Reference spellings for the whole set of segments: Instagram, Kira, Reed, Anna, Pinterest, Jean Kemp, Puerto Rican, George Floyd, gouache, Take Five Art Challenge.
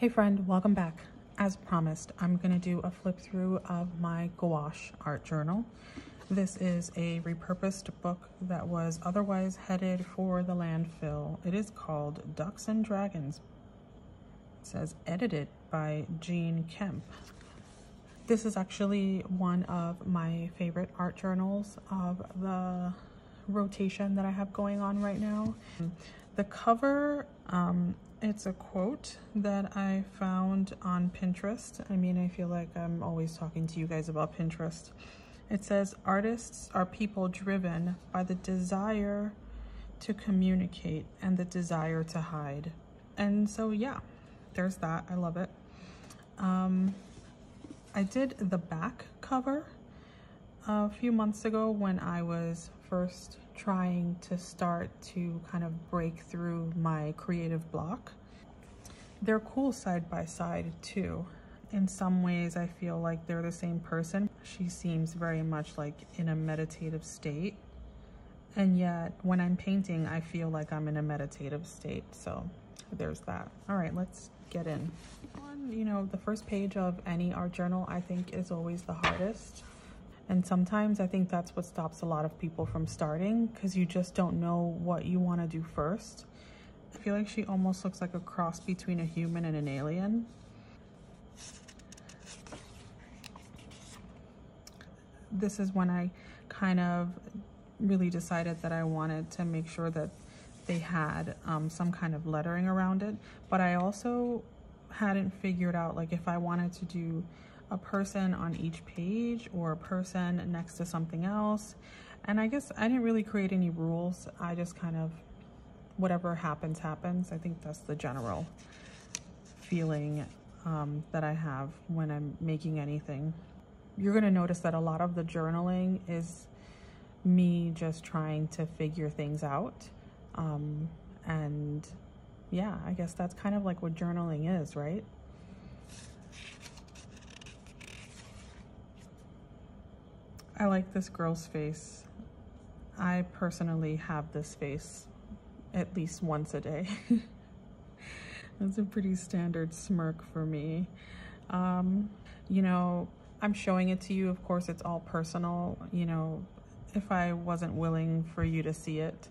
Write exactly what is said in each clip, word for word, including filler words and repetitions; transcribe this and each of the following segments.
Hey friend, welcome back. As promised, I'm gonna do a flip through of my gouache art journal. This is a repurposed book that was otherwise headed for the landfill. It is called Ducks and Dragons. It says edited by Jean Kemp. This is actually one of my favorite art journals of the rotation that I have going on right now. The cover, um, it's a quote that I found on Pinterest. I mean, I feel like I'm always talking to you guys about Pinterest. It says, "Artists are people driven by the desire to communicate and the desire to hide." And so, yeah, there's that. I love it. Um, I did the back cover a few months ago when I was first trying to start to kind of break through my creative block. They're cool side by side too. In some ways I feel like they're the same person. She seems very much like in a meditative state, and yet when I'm painting I feel like I'm in a meditative state, so there's that. All right, let's get in. You know, the first page of any art journal I think is always the hardest. And sometimes I think that's what stops a lot of people from starting, because you just don't know what you want to do first. I feel like she almost looks like a cross between a human and an alien. This is when I kind of really decided that I wanted to make sure that they had um, some kind of lettering around it. But I also hadn't figured out like if I wanted to do a person on each page or a person next to something else. And I guess I didn't really create any rules. I just kind of, whatever happens, happens. I think that's the general feeling um, that I have when I'm making anything. You're gonna notice that a lot of the journaling is me just trying to figure things out. Um, and yeah, I guess that's kind of like what journaling is, right? I like this girl's face. I personally have this face at least once a day. That's a pretty standard smirk for me. Um, you know, I'm showing it to you. Of course, it's all personal. You know, if I wasn't willing for you to see it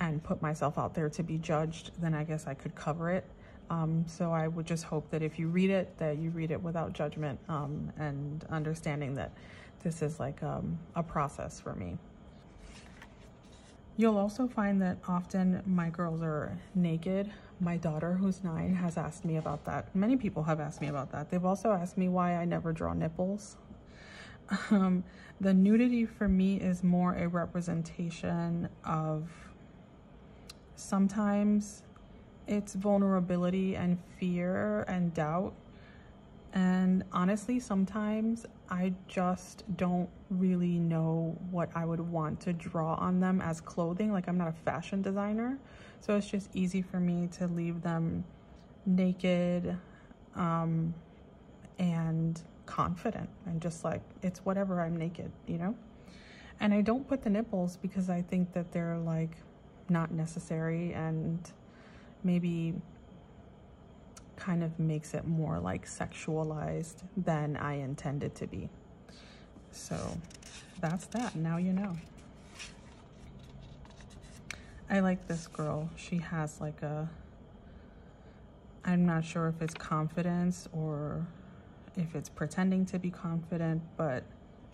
and put myself out there to be judged, then I guess I could cover it. Um, so I would just hope that if you read it, that you read it without judgment um, and understanding that this is like um, a process for me. You'll also find that often my girls are naked. My daughter, who's nine, has asked me about that. Many people have asked me about that. They've also asked me why I never draw nipples. Um, the nudity for me is more a representation of sometimes it's vulnerability and fear and doubt. And honestly, sometimes I just don't really know what I would want to draw on them as clothing. Like, I'm not a fashion designer, so it's just easy for me to leave them naked um, and confident and just like, it's whatever, I'm naked, you know? And I don't put the nipples because I think that they're like not necessary, and maybe kind of makes it more like sexualized than I intended to be. So that's that. Now you know. I like this girl. She has like a, I'm not sure if it's confidence or if it's pretending to be confident, but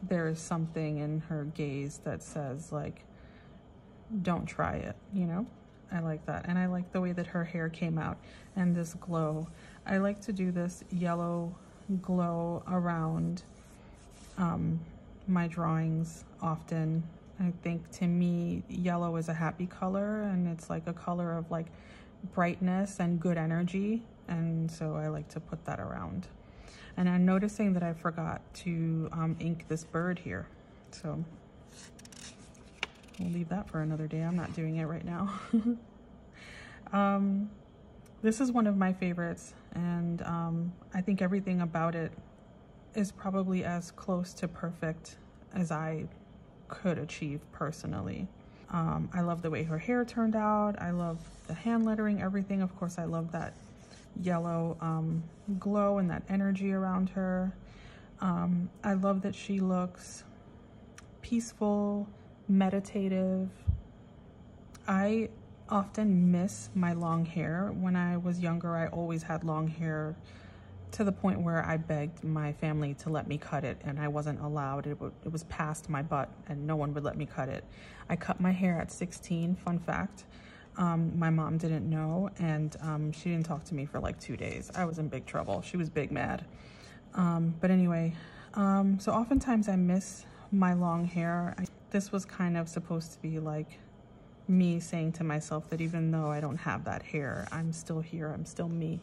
there is something in her gaze that says like, don't try it, you know? I like that. And I like the way that her hair came out and this glow. I like to do this yellow glow around um, my drawings often. I think to me, yellow is a happy color, and it's like a color of like brightness and good energy. And so I like to put that around. And I'm noticing that I forgot to um, ink this bird here. So we'll leave that for another day. I'm not doing it right now. um, this is one of my favorites, and um, I think everything about it is probably as close to perfect as I could achieve personally. Um, I love the way her hair turned out. I love the hand lettering, everything. Of course, I love that yellow um, glow and that energy around her. Um, I love that she looks peaceful, meditative. I often miss my long hair. When I was younger, I always had long hair to the point where I begged my family to let me cut it, and I wasn't allowed. It, it was past my butt and no one would let me cut it. I cut my hair at sixteen, fun fact. Um, my mom didn't know, and um, she didn't talk to me for like two days. I was in big trouble. She was big mad. Um, but anyway, um, so oftentimes I miss my long hair. I, this was kind of supposed to be like me saying to myself that even though I don't have that hair, I'm still here, I'm still me.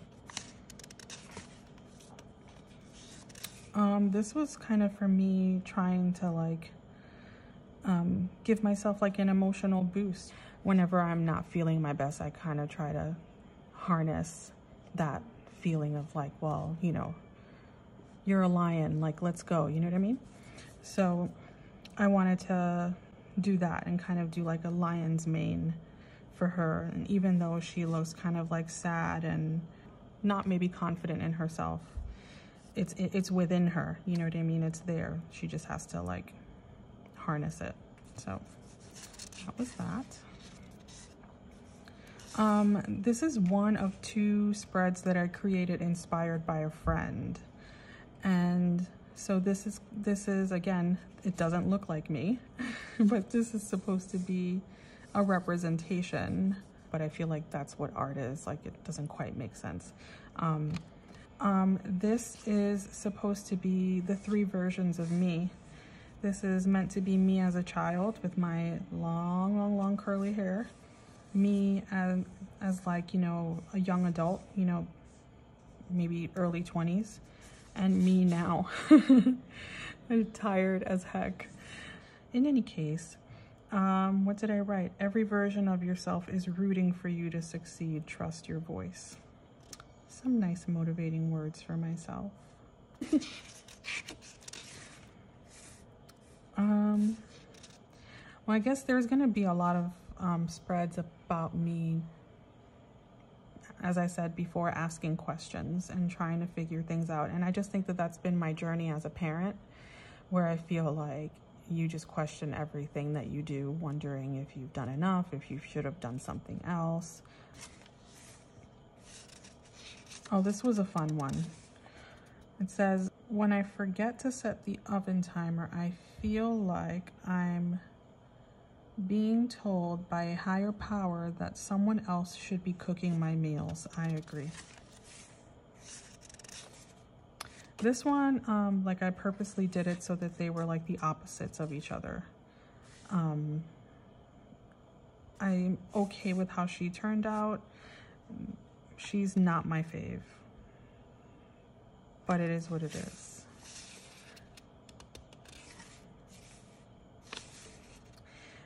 Um, this was kind of for me trying to like um, give myself like an emotional boost. Whenever I'm not feeling my best, I kind of try to harness that feeling of like, well, you know, you're a lion, like, let's go, you know what I mean? So I wanted to do that and kind of do like a lion's mane for her. And even though she looks kind of like sad and not maybe confident in herself, it's it's within her, you know what I mean? It's there. She just has to like harness it. So that was that. Um, this is one of two spreads that I created inspired by a friend. And so this is, this is again, it doesn't look like me, but this is supposed to be a representation, but I feel like that's what art is. Like, it doesn't quite make sense. Um, um, this is supposed to be the three versions of me. This is meant to be me as a child with my long, long, long curly hair. Me as, as like, you know, a young adult, you know, maybe early twenties. And me now. I'm tired as heck. In any case, um, what did I write? Every version of yourself is rooting for you to succeed. Trust your voice. Some nice motivating words for myself. um, well, I guess there's going to be a lot of um, spreads about me, as I said before, asking questions and trying to figure things out. And I just think that that's been my journey as a parent, where I feel like you just question everything that you do, wondering if you've done enough, if you should have done something else. Oh, this was a fun one. It says, when I forget to set the oven timer, I feel like I'm being told by a higher power that someone else should be cooking my meals. I agree. This one, um, like I purposely did it so that they were like the opposites of each other. Um, I'm okay with how she turned out. She's not my fave, but it is what it is.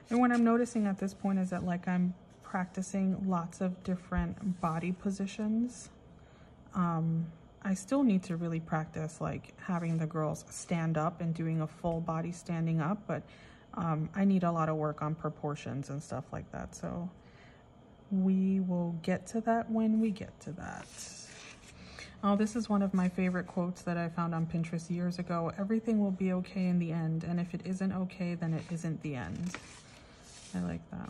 And what I'm noticing at this point is that like I'm practicing lots of different body positions. Um, I still need to really practice like having the girls stand up and doing a full body standing up, but um, I need a lot of work on proportions and stuff like that. So we will get to that when we get to that. Oh, this is one of my favorite quotes that I found on Pinterest years ago. Everything will be okay in the end, and if it isn't okay, then it isn't the end. I like that.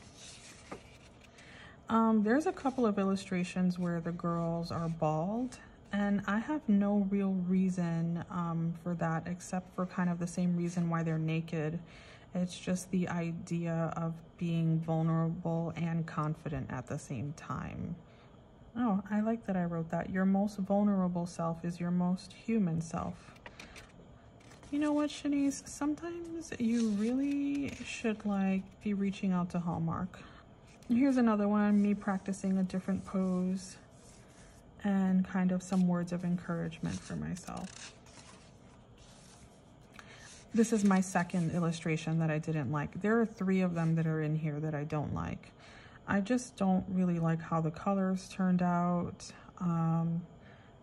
Um, there's a couple of illustrations where the girls are bald, and I have no real reason um, for that, except for kind of the same reason why they're naked. It's just the idea of being vulnerable and confident at the same time. Oh, I like that I wrote that. Your most vulnerable self is your most human self. You know what, Shanice? Sometimes you really should like be reaching out to Hallmark. Here's another one, me practicing a different pose and kind of some words of encouragement for myself. This is my second illustration that I didn't like. There are three of them that are in here that I don't like. I just don't really like how the colors turned out. Um,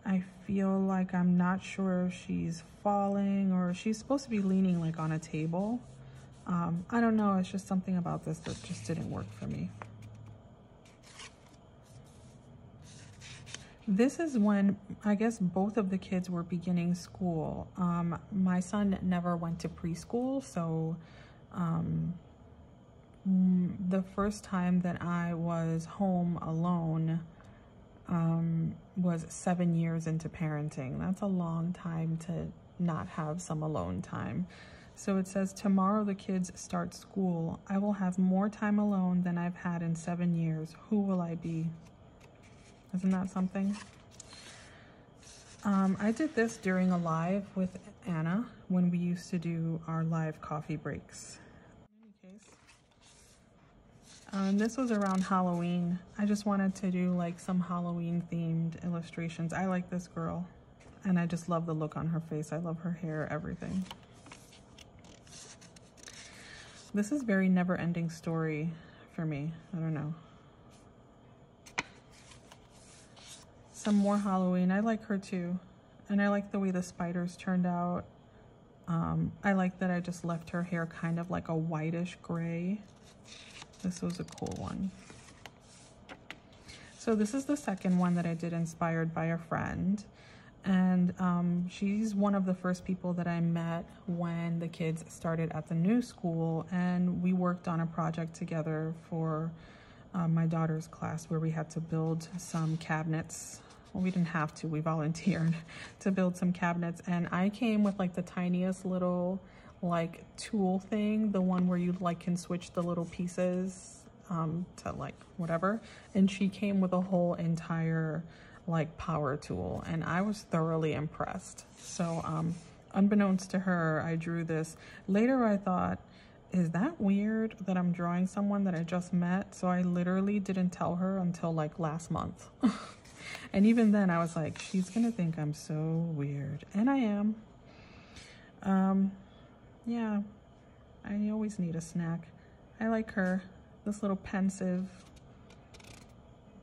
I feel like I'm not sure if she's falling or she's supposed to be leaning like on a table. Um, I don't know, it's just something about this that just didn't work for me. This is when, I guess, both of the kids were beginning school. Um, my son never went to preschool, so um, the first time that I was home alone um, was seven years into parenting. That's a long time to not have some alone time. So it says, tomorrow the kids start school. I will have more time alone than I've had in seven years. Who will I be? Isn't that something? Um, I did this during a live with Anna when we used to do our live coffee breaks. In any case, um, this was around Halloween. I just wanted to do like some Halloween themed illustrations. I like this girl and I just love the look on her face. I love her hair, everything. This is very never-ending story for me. I don't know. Some more Halloween. I like her too. And I like the way the spiders turned out. Um, I like that I just left her hair kind of like a whitish gray. This was a cool one. So this is the second one that I did inspired by a friend. And um, she's one of the first people that I met when the kids started at the new school, and we worked on a project together for uh, my daughter's class where we had to build some cabinets. Well, we didn't have to, we volunteered to build some cabinets, and I came with like the tiniest little like tool thing, the one where you like can switch the little pieces um, to like whatever, and she came with a whole entire like power tool, and I was thoroughly impressed. So um unbeknownst to her, I drew this. Later I thought, is that weird that I'm drawing someone that I just met? So I literally didn't tell her until like last month. And even then I was like, she's gonna think I'm so weird, and I am. Um yeah, I always need a snack. I like her, this little pensive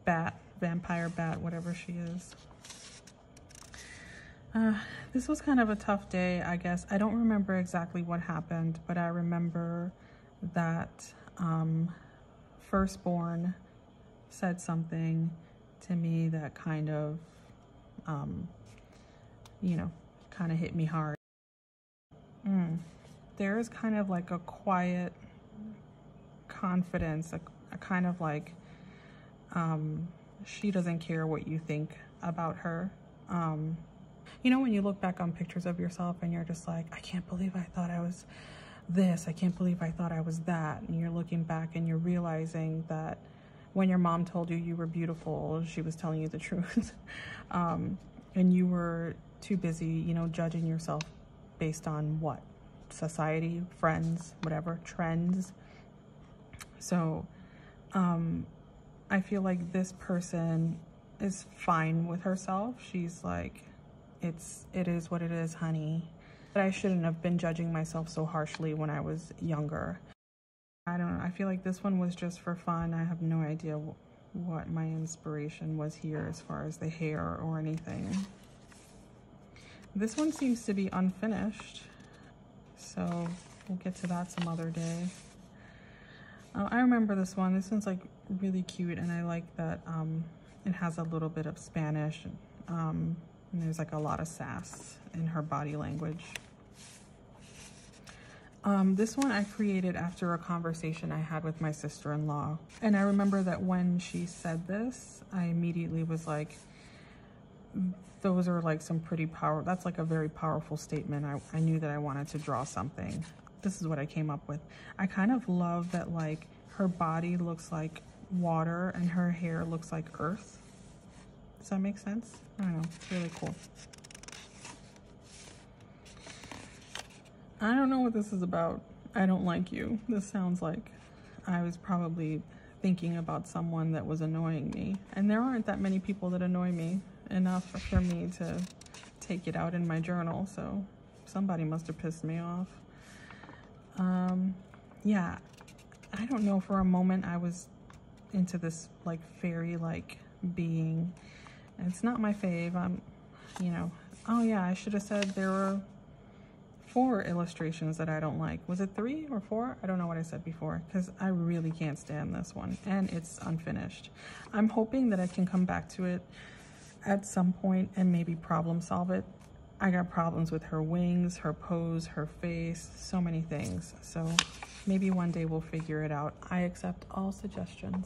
bat, vampire bat, whatever she is. Uh, this was kind of a tough day, I guess. I don't remember exactly what happened, but I remember that um, firstborn said something to me that kind of, um, you know, kind of hit me hard. Mm. There is kind of like a quiet confidence, a, a kind of like, um, she doesn't care what you think about her. Um, you know, when you look back on pictures of yourself and you're just like, I can't believe I thought I was this. I can't believe I thought I was that. And you're looking back and you're realizing that when your mom told you you were beautiful, she was telling you the truth. um, and you were too busy, you know, judging yourself based on what? Society, friends, whatever, trends. So, um, I feel like this person is fine with herself. She's like, it's, it is what it is, honey. But I shouldn't have been judging myself so harshly when I was younger. I don't know, I feel like this one was just for fun. I have no idea wh what my inspiration was here as far as the hair or anything. This one seems to be unfinished, so we'll get to that some other day. Uh, I remember this one. This one's like really cute, and I like that um, it has a little bit of Spanish, and, um, and there's like a lot of sass in her body language. Um, this one I created after a conversation I had with my sister-in-law, and I remember that when she said this, I immediately was like, those are like some pretty power, that's like a very powerful statement. I, I knew that I wanted to draw something. This is what I came up with. I kind of love that like her body looks like water and her hair looks like earth. Does that make sense? I don't know, it's really cool. I don't know what this is about. I don't like you. This sounds like I was probably thinking about someone that was annoying me. And there aren't that many people that annoy me enough for me to take it out in my journal. So somebody must have pissed me off. Um, yeah, I don't know, for a moment I was into this like fairy-like being, and it's not my fave. I'm, you know, oh yeah, I should have said there were four illustrations that I don't like. Was it three or four? I don't know what I said before, because I really can't stand this one, and it's unfinished. I'm hoping that I can come back to it at some point and maybe problem solve it. I got problems with her wings, her pose, her face, so many things. So maybe one day we'll figure it out. I accept all suggestions.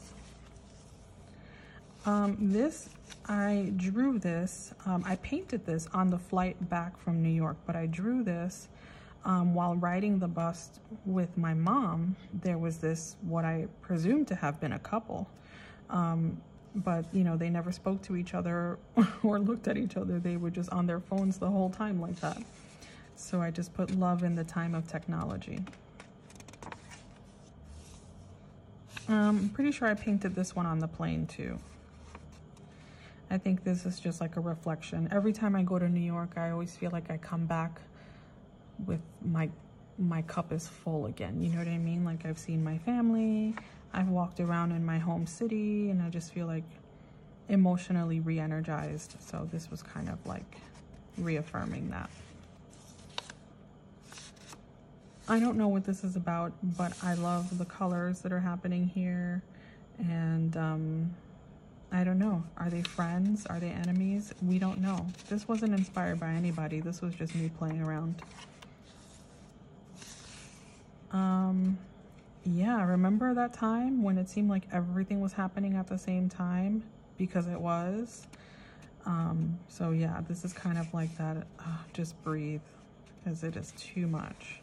Um, this, I drew this, um, I painted this on the flight back from New York, but I drew this um, while riding the bus with my mom. There was this, what I presumed to have been a couple, um, but you know, they never spoke to each other or looked at each other. They were just on their phones the whole time like that. So I just put love in the time of technology. Um, I'm pretty sure I painted this one on the plane too. I think this is just like a reflection. Every time I go to New York, I always feel like I come back with my, my cup is full again. You know what I mean? Like I've seen my family, I've walked around in my home city, and I just feel like emotionally re-energized. So this was kind of like reaffirming that. I don't know what this is about, but I love the colors that are happening here. And, um, I don't know. Are they friends? Are they enemies? We don't know. This wasn't inspired by anybody. This was just me playing around. Um, yeah, remember that time when it seemed like everything was happening at the same time? Because it was. Um, so yeah, this is kind of like that. Uh, just breathe, because it is too much.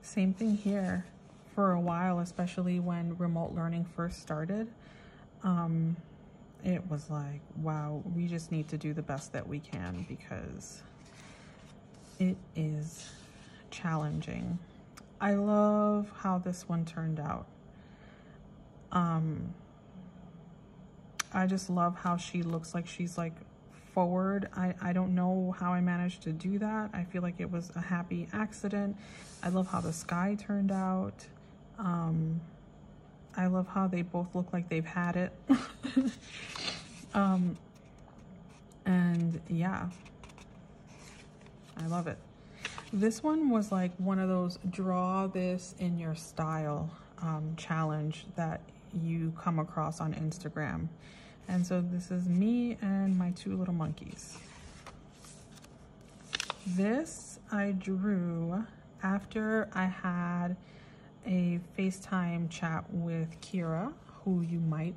Same thing here. For a while, especially when remote learning first started, Um, it was like, wow, we just need to do the best that we can because it is challenging. I love how this one turned out. Um, I just love how she looks like she's like forward. I, I don't know how I managed to do that. I feel like it was a happy accident. I love how the sky turned out. Um, I love how they both look like they've had it. um, and yeah, I love it. This one was like one of those draw this in your style um, challenge that you come across on Instagram. And so this is me and my two little monkeys. This I drew after I had a FaceTime chat with Kira, who you might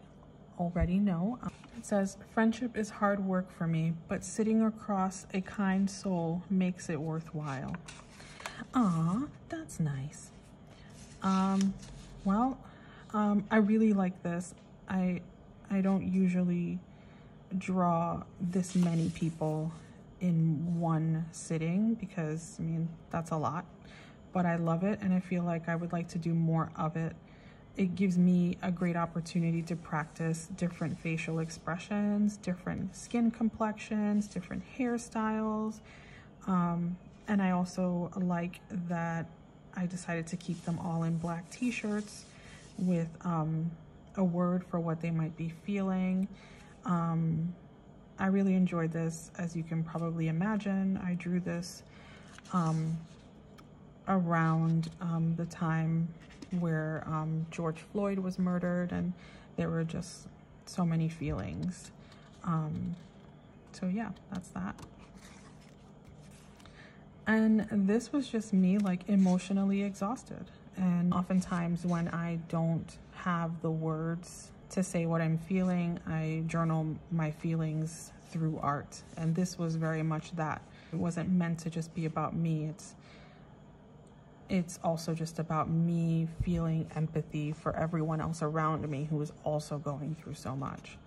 already know. It says, friendship is hard work for me, but sitting across a kind soul makes it worthwhile. Aw, that's nice. Um, well, um, I really like this. I, I don't usually draw this many people in one sitting because, I mean, that's a lot. But I love it, and I feel like I would like to do more of it. It gives me a great opportunity to practice different facial expressions, different skin complexions, different hairstyles. Um, and I also like that I decided to keep them all in black t-shirts with um, a word for what they might be feeling. Um, I really enjoyed this, as you can probably imagine. I drew this um, around um, the time where um, George Floyd was murdered, and there were just so many feelings. Um, so yeah, that's that. And this was just me like emotionally exhausted. And oftentimes when I don't have the words to say what I'm feeling, I journal my feelings through art. And this was very much that. It wasn't meant to just be about me. It's It's also just about me feeling empathy for everyone else around me who is also going through so much.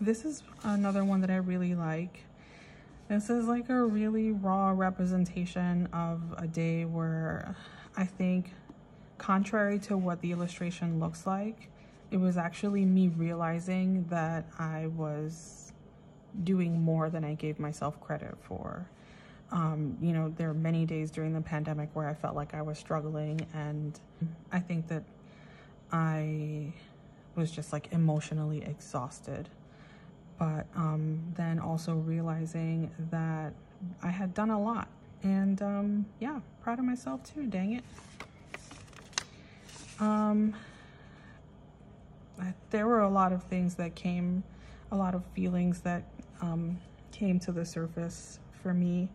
This is another one that I really like. This is like a really raw representation of a day where I think, contrary to what the illustration looks like, it was actually me realizing that I was doing more than I gave myself credit for. Um, you know, there are many days during the pandemic where I felt like I was struggling, and I think that I was just like emotionally exhausted. But um, then also realizing that I had done a lot, and um, yeah, proud of myself too, dang it. Um, there were a lot of things that came, a lot of feelings that um, came to the surface for me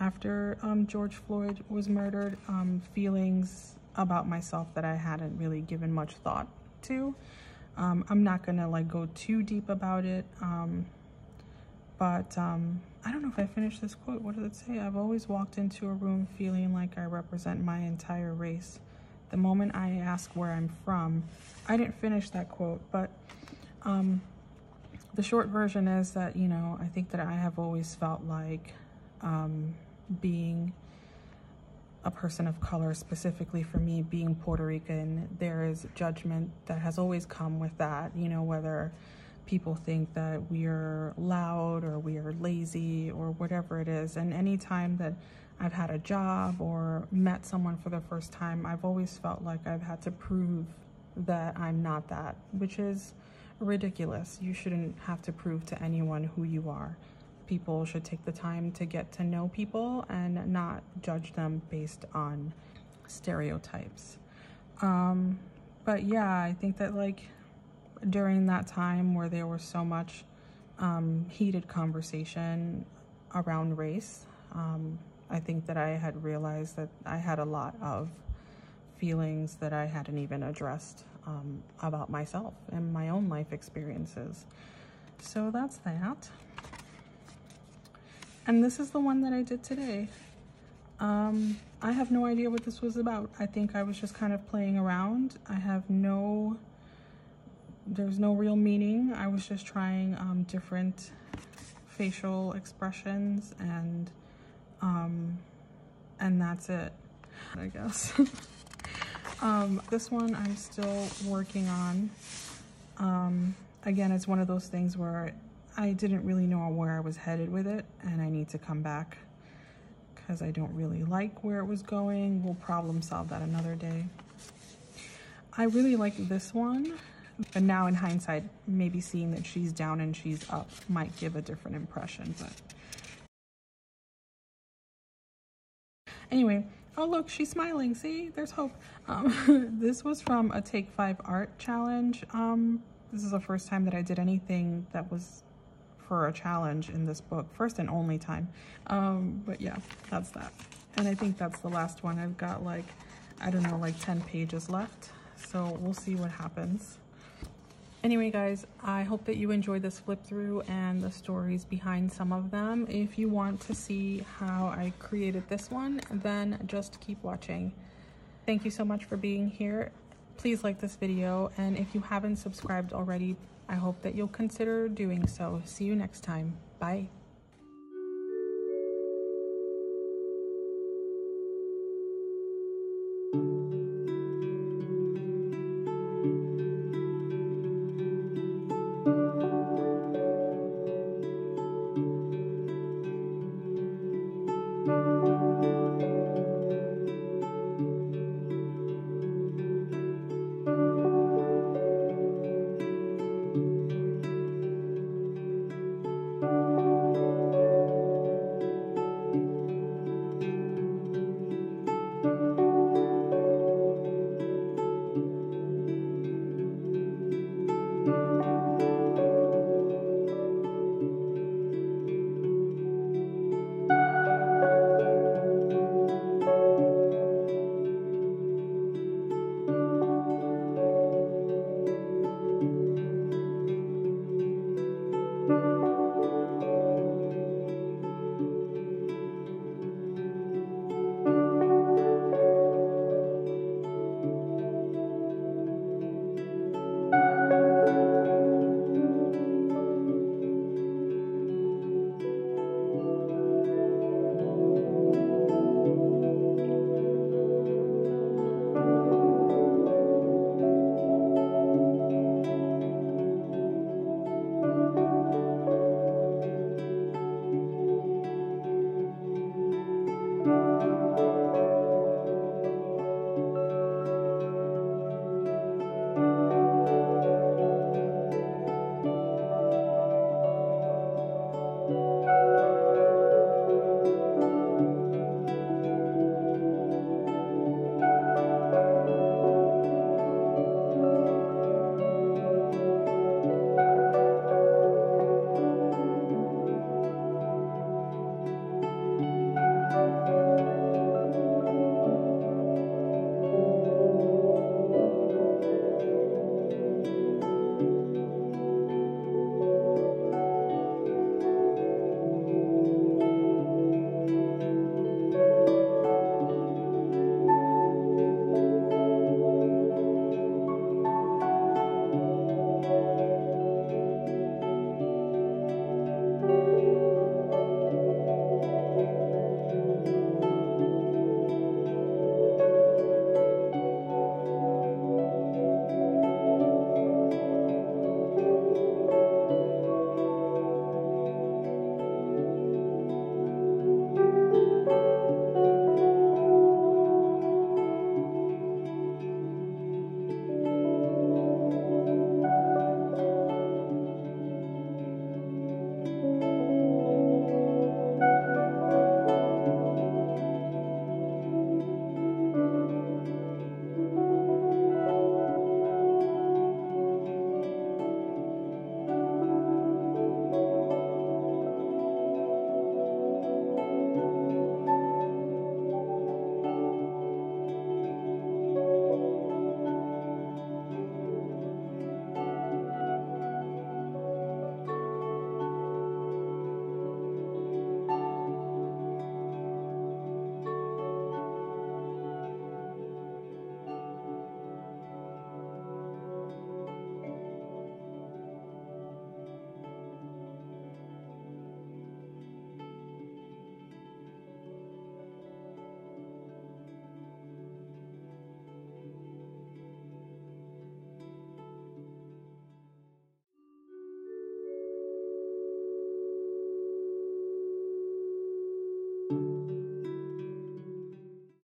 after um, George Floyd was murdered, um, feelings about myself that I hadn't really given much thought to. Um, I'm not gonna like go too deep about it, um, but um, I don't know if I finished this quote. What does it say? I've always walked into a room feeling like I represent my entire race. The moment I ask where I'm from, I didn't finish that quote, but um, the short version is that, you know, I think that I have always felt like um, being a person of color, specifically for me being Puerto Rican, there is judgment that has always come with that, you know, whether people think that we are loud or we are lazy or whatever it is. And any time that I've had a job or met someone for the first time, I've always felt like I've had to prove that I'm not that, which is ridiculous. You shouldn't have to prove to anyone who you are. People should take the time to get to know people and not judge them based on stereotypes. Um, but yeah, I think that like during that time where there was so much um, heated conversation around race, um, I think that I had realized that I had a lot of feelings that I hadn't even addressed um, about myself and my own life experiences. So that's that. And this is the one that I did today. Um, I have no idea what this was about. I think I was just kind of playing around. I have no, there's no real meaning. I was just trying um, different facial expressions and, um, and that's it, I guess. um, this one I'm still working on. Um, again, it's one of those things where I didn't really know where I was headed with it, and I need to come back because I don't really like where it was going. We'll problem solve that another day. I really like this one, but now in hindsight, maybe seeing that she's down and she's up might give a different impression. But anyway, oh look, she's smiling, see? There's hope. Um, this was from a Take Five Art Challenge. Um, this is the first time that I did anything that was for a challenge in this book, first and only time. Um, but yeah, that's that. And I think that's the last one. I've got like, I don't know, like ten pages left. So we'll see what happens. Anyway, guys, I hope that you enjoyed this flip through and the stories behind some of them. If you want to see how I created this one, then just keep watching. Thank you so much for being here. Please like this video. And if you haven't subscribed already, I hope that you'll consider doing so. See you next time. Bye.